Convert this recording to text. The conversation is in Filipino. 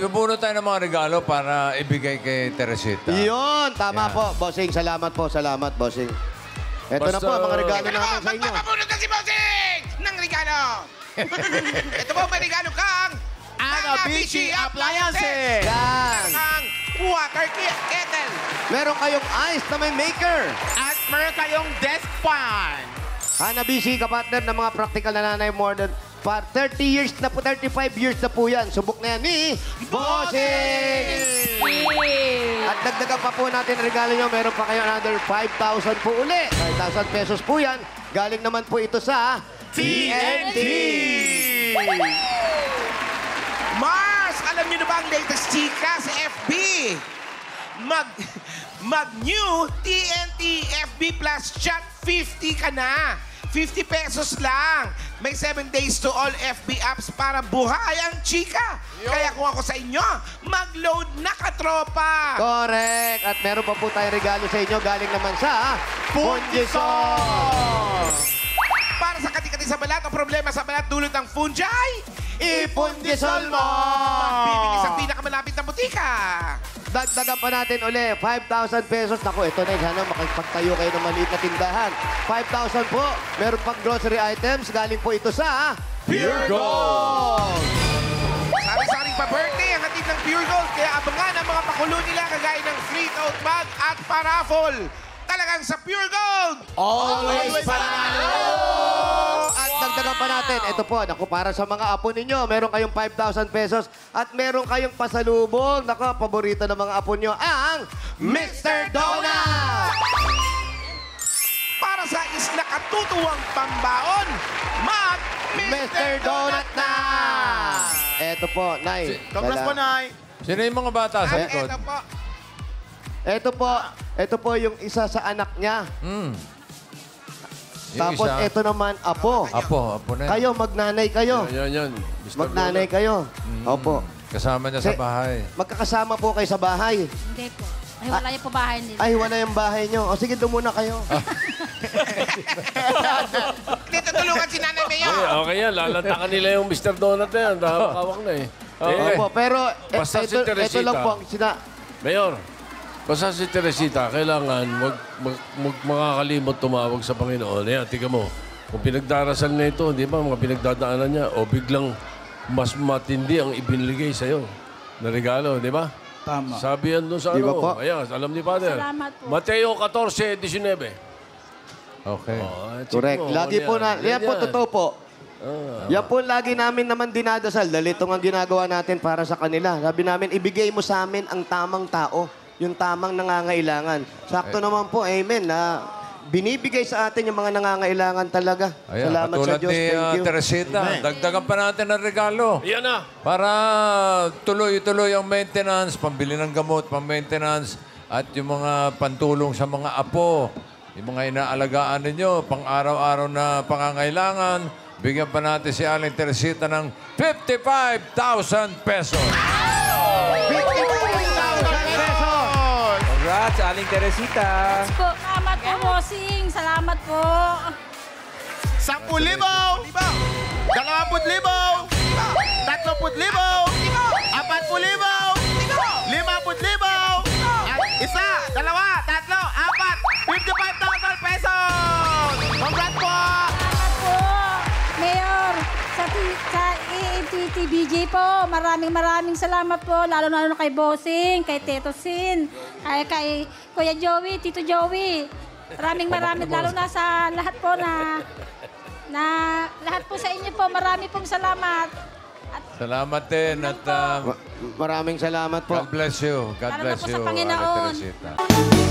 Lubuno tayo ng mga regalo para ibigay kay Teresita. Yun, tama po, bossing. Salamat, bossing. Ito na po, mga regalo namin sa inyo. Magpapamunod na si bossing ng regalo. Ito po, may regalo kang Ana Bisi Appliances. Yan. Ang water kettle. Meron kayong ice na may maker. At meron kayong desk fan. Ana Bisi, kapartner ng mga practical na nanay more than... For 30 years na po, 35 years na po yan. Subok na yan ni Bossing! At dagdagan pa po natin ang regalo nyo. Meron pa kayo another 5,000 po uli. 5,000 pesos po yan. Galing naman po ito sa TNT! Mars, alam nyo na ba ang latest chika sa FB? Mag-new TNT FB Plus Chat 50 ka na. 50 pesos lang. May 7 days to all FB apps para buhay ang chika. Yo. Kaya kung ako sa inyo, mag-load na katropa. Correct. At meron pa po tayong regalo sa inyo galing naman sa Pundisol. Para sa katikati sa balat o problema sa balat dulot ng fungi, ipundisol mo. Magbibilis ang pinakamalapit na butika. Dagdagan pa natin uli, 5,000 pesos. Naku, ito na, sana makipagtayo kayo ng maliit na tindahan. 5,000 po, meron pang grocery items. Galing po ito sa Puregold! Sari-saring pa-birthday ang hatid ng Puregold. Kaya abangan ang mga pakulo nila kagaya ng free tote bag at paraffol. Talagang sa Puregold! Always panalo! Dagdagan pa natin. Ito po, naku, para sa mga apo ninyo, meron kayong 5,000 pesos at meron kayong pasalubong. Naku, paborito ng mga apo nyo, ang Mr. Donut! Para sa isla katutuwang pambaon, Mr. Donut na! Ito po, Nay. Congrats po, Nay. Sino yung mga bata sa likod? Ito po yung isa sa anak niya. Tapos ito naman, apo. Apo na. Kayo, magnanay kayo. Yun. Magnanay kayo. Opo. Kasama niya sa bahay. Magkakasama po kayo sa bahay. Hindi po. Hiwala yung bahay nila. Ay, hiwala yung bahay niyo. O sige, doon muna kayo. Dito tulungan si Nanay Mayo. Okay yan, lalantakan nila yung Mr. Donut na yan. Nakakawak na eh. Opo, pero ito lang po ang sina... Mayor. Basta si Teresita, kailangan makakalimot tumawag sa Panginoon. Eh, tika mo, kung pinagdarasal na ito, di ba, mga pinagdadaanan niya, o biglang mas matindi ang ibinigay sa'yo na regalo, di ba? Tama. Sabi yan doon sa ano. Di ba po? Ayan, alam ni Father. Salamat po. Mateo 14:19. Okay. Correct. Lagi po na, yan po, totoo po. Yan po lagi namin naman dinadasal. Dalitong ang ginagawa natin para sa kanila. Sabi namin, ibigay mo sa amin ang tamang tao. Yung tamang nangangailangan. Sakto naman po, amen, na binibigay sa atin yung mga nangangailangan talaga. Ayan, salamat sa Diyos. Katulad ni Teresita, dagdagan pa natin ang regalo. Yan na. Para tuloy-tuloy ang maintenance, pambili ng gamot, pang-maintenance, at yung mga pantulong sa mga apo, yung mga inaalagaan ninyo, pang-araw-araw na pangangailangan, bigyan pa natin si Aling Teresita ng 55,000 pesos. Congrats, Aling Teresita. Congrats po. Salamat po, Bossing. Salamat po. 10,000. 20,000. 30,000. 40,000. 50,000. At 1, 2, 3, 4. 55,000 pesos. Congrats po. Salamat po. Mayor, sa EMTTBJ po, maraming salamat po. Lalo kay Bossing, kay Tito Sin. Ay, kay Kuya Joey, Tito Joey. Maraming lalo na sa lahat po na lahat po sa inyo po. Marami pong salamat. Salamat din at maraming salamat po. God bless you. God bless you. Lalo na po sa Panginoon.